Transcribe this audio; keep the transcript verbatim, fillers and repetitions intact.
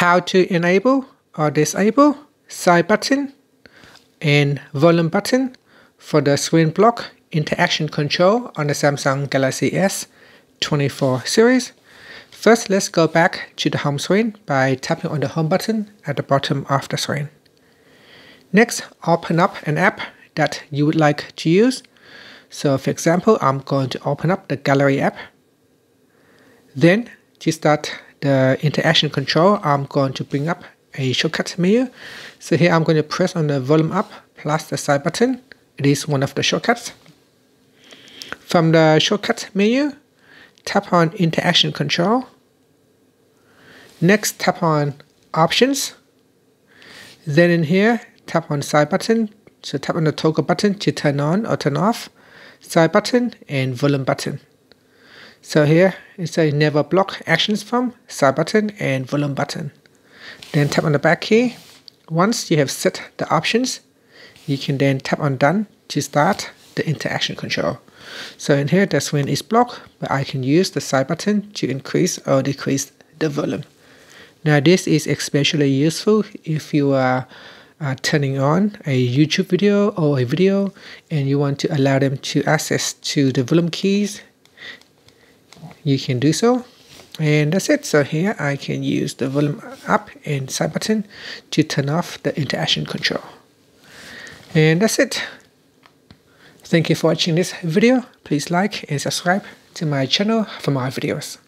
how to enable or disable side button and volume button for the screen block interaction control on the Samsung Galaxy S twenty-four series. First, let's go back to the home screen by tapping on the home button at the bottom of the screen. Next, open up an app that you would like to use. So for example, I'm going to open up the gallery app. Then to start the interaction control, I'm going to bring up a shortcut menu. So here I'm going to press on the volume up plus the side button. It is one of the shortcuts. From the shortcut menu, tap on interaction control. Next, tap on options. Then in here, tap on side button. So tap on the toggle button to turn on or turn off side button and volume button. So here it says never block actions from side button and volume button. Then tap on the back key. Once you have set the options, you can then tap on done to start the interaction control. So in here the screen is blocked, but I can use the side button to increase or decrease the volume. Now this is especially useful if you are uh, turning on a YouTube video or a video and you want to allow them to access to the volume keys. You can do so. And that's it. So here I can use the volume up and side button to turn off the interaction control. And that's it. Thank you for watching this video. Please like and subscribe to my channel for more videos.